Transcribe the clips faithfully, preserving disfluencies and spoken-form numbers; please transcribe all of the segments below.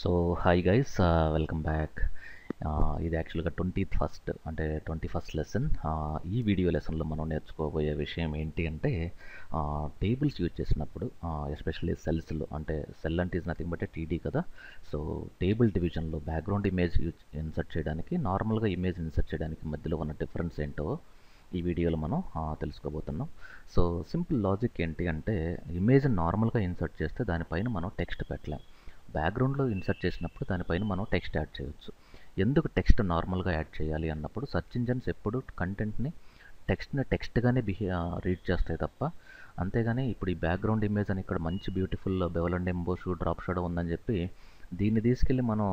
So hi guys, uh, welcome back. This is actually the twenty-first and twenty-first lesson. Uh, this video lesson lo manu nechukoboye vishayam enti ante tables use chesinappudu, uh, especially cells lo ante cell ante is nothing but a T D kada. So table division lo background image insert cheyadaniki normal ga image insert cheyadaniki madhyalo unna difference ento ee video lo manu telusukobotunnam. So simple logic enti ante image normal ga insert chesthe dani paina manu text pettalam. బ్యాక్గ్రౌండ్లో insert చేసినప్పుడు దానిపైన మనం text add చేయవచ్చు. ఎందుకు text నార్మల్గా add చేయాలి అన్నప్పుడు search engines ఎప్పుడు కంటెంట్ని టెక్స్ట్ని టెక్స్ట్గానే బిహే రీడ్ చేస్తాయి తప్ప, అంతేగాని ఇప్పుడు ఈ బ్యాక్గ్రౌండ్ ఇమేజ్ అని ఇక్కడ మంచి beautiful bevel and emboss drop shadow ఉందని చెప్పి దీన్ని తీసుకెళ్ళి మనం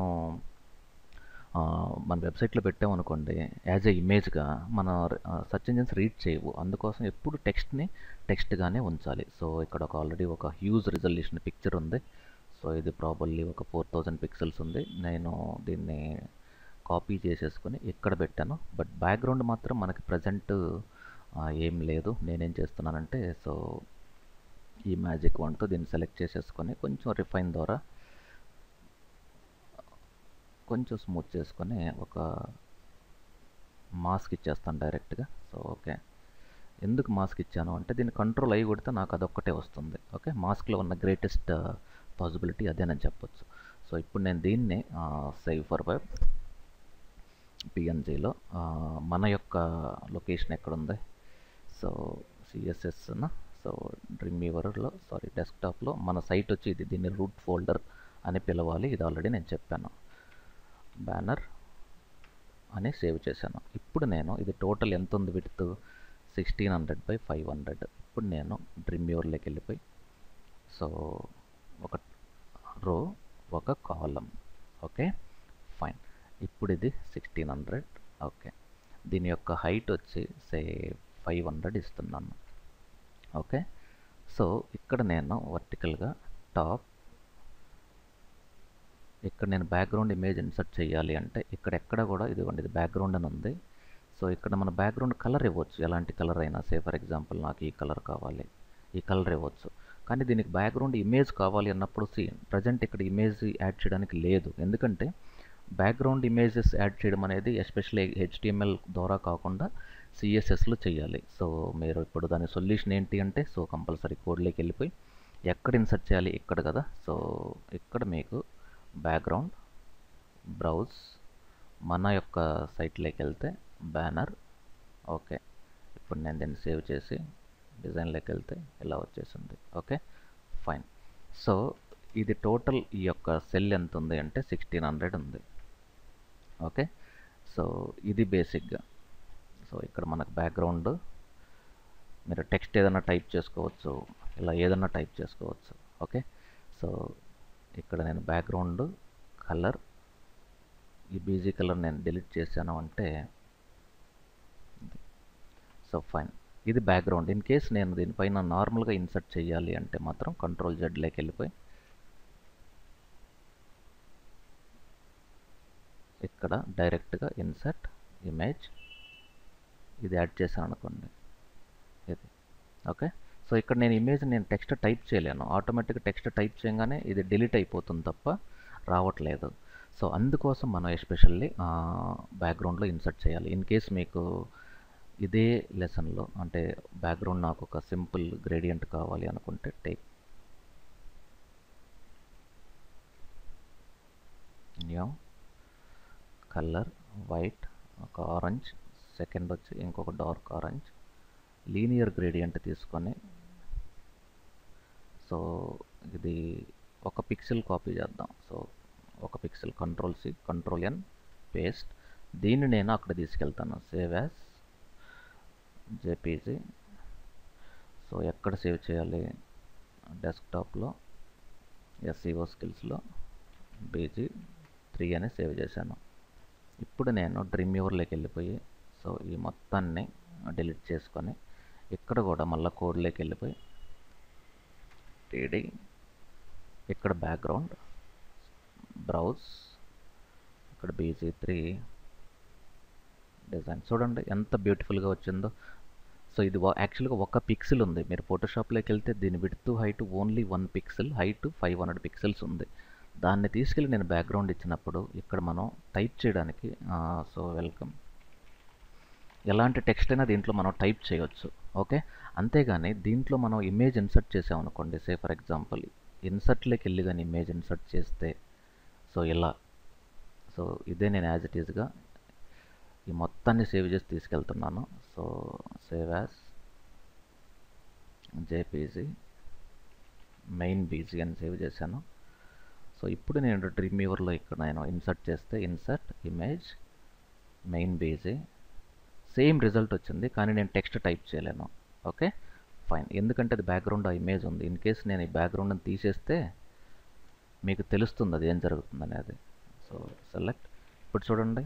మన వెబ్సైట్లో పెట్టామనుకోండి యాజ్ ఏ ఇమేజ్గా మన సర్చ్ ఇంజన్స్ రీడ్ చేయవు. అందుకోసం ఎప్పుడు టెక్స్ట్ని టెక్స్ట్గానే ఉంచాలి. సో ఇక్కడ ఒక ఆల్రెడీ ఒక హ్యూజ్ రిజల్యూషన్ పిక్చర్ ఉంది. సో ఇది ప్రాబబ్లీ ఒక ఫోర్ థౌజండ్ పిక్సెల్స్ ఉంది. నేను దీన్ని కాపీ చేసేసుకొని ఇక్కడ పెట్టాను. బట్ బ్యాక్గ్రౌండ్ మాత్రం మనకి ప్రజెంట్ ఏం లేదు. నేనేం చేస్తున్నానంటే సో ఈ మ్యాజిక్ వన్తో దీన్ని సెలెక్ట్ చేసేసుకొని కొంచెం రిఫైన్ ద్వారా కొంచెం స్మూత్ చేసుకొని ఒక మాస్క్ ఇచ్చేస్తాను డైరెక్ట్గా. సో ఓకే, ఎందుకు మాస్క్ ఇచ్చాను అంటే దీన్ని కంట్రోల్ అయ్యి కొడితే నాకు అదొక్కటే వస్తుంది. ఓకే, మాస్క్లో ఉన్న గ్రేటెస్ట్ పాసిబిలిటీ అదేనని చెప్పొచ్చు. సో ఇప్పుడు నేను దీన్ని సేవ్ ఫర్ వెబ్ పిఎన్జీలో మన యొక్క లొకేషన్ ఎక్కడుంది, సో సిఎస్ఎస్న సో డ్రీమ్ వీవర్లో సారీ డెస్క్టాప్లో మన సైట్ వచ్చి ఇది, దీన్ని రూట్ ఫోల్డర్ అని పిలవాలి. ఇది ఆల్రెడీ నేను చెప్పాను. బ్యానర్ అని సేవ్ చేశాను. ఇప్పుడు నేను ఇది టోటల్ ఎంత ఉంది width sixteen hundred by five hundred ఇప్పుడు నేను డ్రీమ్ వీవర్లోకి వెళ్ళిపోయి సో ఒక రో ఒక కాలం. ఓకే ఫైన్, ఇప్పుడు ఇది సిక్స్టీన్ హండ్రెడ్. ఓకే, దీని యొక్క హైట్ వచ్చి సే ఫైవ్ హండ్రెడ్ ఇస్తున్నాను. ఓకే, సో ఇక్కడ నేను వర్టికల్గా టాప్ ఇక్కడ నేను బ్యాక్గ్రౌండ్ ఇమేజ్ ఇన్సర్ట్ చేయాలి అంటే ఇక్కడ ఎక్కడ కూడా ఇదిగోండి ఇది బ్యాక్గ్రౌండ్ అని ఉంది. సో ఇక్కడ మన బ్యాక్గ్రౌండ్ కలర్ ఇవ్వచ్చు, ఎలాంటి కలర్ అయినా. సే ఫర్ ఎగ్జాంపుల్ నాకు ఈ కలర్ కావాలి, ఈ కలర్ ఇవ్వచ్చు. కానీ దీనికి బ్యాక్గ్రౌండ్ ఇమేజ్ కావాలి అన్నప్పుడు సి ప్రజెంట్ ఇక్కడ ఇమేజ్ యాడ్ చేయడానికి లేదు. ఎందుకంటే బ్యాక్గ్రౌండ్ ఇమేజెస్ యాడ్ చేయడం అనేది ఎస్పెషల్లీ హెచ్టిఎంఎల్ ద్వారా కాకుండా సిఎస్ఎస్లో చేయాలి. సో మీరు ఇప్పుడు దాని సొల్యూషన్ ఏంటి అంటే సో కంపల్సరీ కోడ్లోకి వెళ్ళిపోయి ఎక్కడ ఇన్సర్ట్ చేయాలి, ఇక్కడ కదా. సో ఇక్కడ మీకు బ్యాక్గ్రౌండ్ బ్రౌజ్ మన యొక్క సైట్లోకి వెళ్తే బ్యానర్. ఓకే, ఇప్పుడు నేను దీన్ని సేవ్ చేసి డిజైన్లోకి వెళ్తే ఇలా వచ్చేసింది. ఓకే ఫైన్, సో ఇది టోటల్ ఈ యొక్క సెల్ ఎంత ఉంది అంటే సిక్స్టీన్ హండ్రెడ్ ఉంది. ఓకే, సో ఇది బేసిక్గా. సో ఇక్కడ మనకు బ్యాక్గ్రౌండ్ మీరు టెక్స్ట్ ఏదైనా టైప్ చేసుకోవచ్చు, ఇలా ఏదైనా టైప్ చేసుకోవచ్చు. ఓకే, సో ఇక్కడ నేను బ్యాక్గ్రౌండ్ కలర్ ఈ బీజీ కలర్ నేను డిలీట్ చేశాను అంటే సో ఫైన్, ఇది బ్యాక్గ్రౌండ్. ఇన్ కేస్ నేను దీనిపైన నార్మల్గా ఇన్సర్ట్ చేయాలి అంటే మాత్రం కంట్రోల్ జెడ్లోకి వెళ్ళిపోయి ఇక్కడ డైరెక్ట్గా ఇన్సర్ట్ ఇమేజ్ ఇది యాడ్ చేశాను అనుకోండి ఇది. ఓకే, సో ఇక్కడ నేను ఇమేజ్ నేను టెక్స్ట్ టైప్ చేయలేను. ఆటోమేటిక్గా టెక్స్ట్ టైప్ చేయగానే ఇది డిలీట్ అయిపోతుంది తప్ప రావట్లేదు. సో అందుకోసం మనం ఎస్పెషల్లీ బ్యాక్గ్రౌండ్లో ఇన్సర్ట్ చేయాలి. ఇన్ కేస్ మీకు ఇదే లెసన్లో అంటే బ్యాక్గ్రౌండ్ నాకు ఒక సింపుల్ గ్రేడియంట్ కావాలి అనుకుంటే టేక్ న్యూ కలర్ వైట్ ఒక ఆరెంజ్, సెకండ్ వచ్చి ఇంకొక డార్క్ ఆరెంజ్ లీనియర్ గ్రేడియంట్ తీసుకొని సో ఇది ఒక పిక్సెల్ కాపీ చేద్దాం. సో ఒక pixel control C control N paste, దీన్ని నేను అక్కడ తీసుకెళ్తాను. Save as JPG. సో ఎక్కడ సేవ్ చేయాలి, డెస్క్టాప్లో ఎస్ఈఓ స్కిల్స్లో బీజీ త్రీ అని సేవ్ చేశాను. ఇప్పుడు నేను డ్రీమ్ వ్యూవర్లోకి వెళ్ళిపోయి సో ఈ మొత్తాన్ని డిలీట్ చేసుకొని ఇక్కడ కూడా మళ్ళీ కోడ్లోకి వెళ్ళిపోయి టీడీ ఇక్కడ బ్యాక్గ్రౌండ్ బ్రౌజ్ ఇక్కడ బీజీ త్రీ డిజైన్ చూడండి ఎంత బ్యూటిఫుల్గా వచ్చిందో. సో ఇది యాక్చువల్గా ఒక పిక్సెల్ ఉంది. మీరు ఫోటోషాప్లోకి వెళ్తే దీని width height only one pixel, height five hundred pixels ఉంది. దాన్ని తీసుకెళ్ళి నేను బ్యాక్గ్రౌండ్ ఇచ్చినప్పుడు ఇక్కడ మనం టైప్ చేయడానికి సో వెల్కమ్ ఎలాంటి టెక్స్ట్ అయినా దీంట్లో మనం టైప్ చేయవచ్చు. ఓకే, అంతేగాని దీంట్లో మనం ఇమేజ్ ఇన్సర్ట్ చేసామనుకోండి, సే ఫర్ ఎగ్జాంపుల్ ఇన్సర్ట్లోకి వెళ్ళి కానీ ఇమేజ్ ఇన్సర్ట్ చేస్తే సో ఇలా సో ఇదే నేను యాజ్ ఇట్ ఈజ్గా ఈ మొత్తాన్ని సేవ్ చేసి తీసుకెళ్తున్నాను. So save as JPG main BG అని సేవ్ చేశాను. సో ఇప్పుడు నేను డ్రీమ్వీవర్లో ఇక్కడ నేను ఇన్సర్ట్ చేస్తే insert image main BG same result వచ్చింది, కానీ నేను టెక్స్ట్ టైప్ చేయలేను. ఓకే ఫైన్, ఎందుకంటే అది బ్యాక్గ్రౌండ్ ఆ ఇమేజ్ ఉంది. ఇన్ కేస్ నేను ఈ బ్యాక్గ్రౌండ్ని తీసేస్తే మీకు తెలుస్తుంది అది ఏం జరుగుతుంది అనేది. సో సెలెక్ట్, ఇప్పుడు చూడండి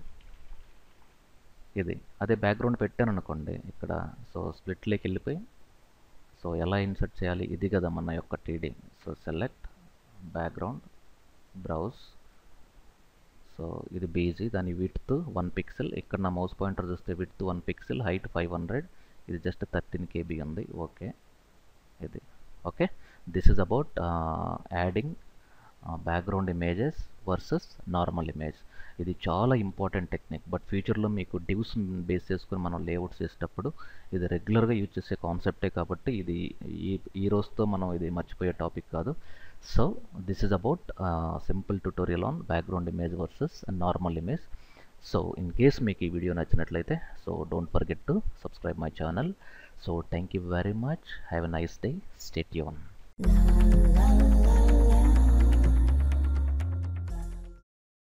ఇది అదే బ్యాక్గ్రౌండ్ పెట్టాను అనుకోండి ఇక్కడ సో స్ప్లిట్లోకి వెళ్ళిపోయి సో ఎలా ఇన్సర్ట్ చేయాలి ఇది కదా మన యొక్క TD. So select background browse, so ఇది బీజీ, దాని విడ్త్ వన్ పిక్సెల్, ఇక్కడ నా మౌస్ పాయింటర్ చూస్తే width one pixel height five hundred, ఇది జస్ట్ థర్టీన్ కేబీ ఉంది. ఓకే ఇది okay, this is about adding background images versus normal image. ఇది చాలా ఇంపార్టెంట్ టెక్నిక్, బట్ ఫ్యూచర్లో మీకు డివ్స్ బేస్ చేసుకుని మనం లేఅవుట్స్ చేసేటప్పుడు ఇది రెగ్యులర్గా యూజ్ చేసే కాన్సెప్టే కాబట్టి ఇది ఈ ఈ రోజుతో మనం ఇది మర్చిపోయే టాపిక్ కాదు. So this is about simple tutorial on background image versus normal image. So in case మీకు ఈ వీడియో నచ్చినట్లయితే so don't forget to subscribe my channel. So thank you very much, have a nice day, stay tune.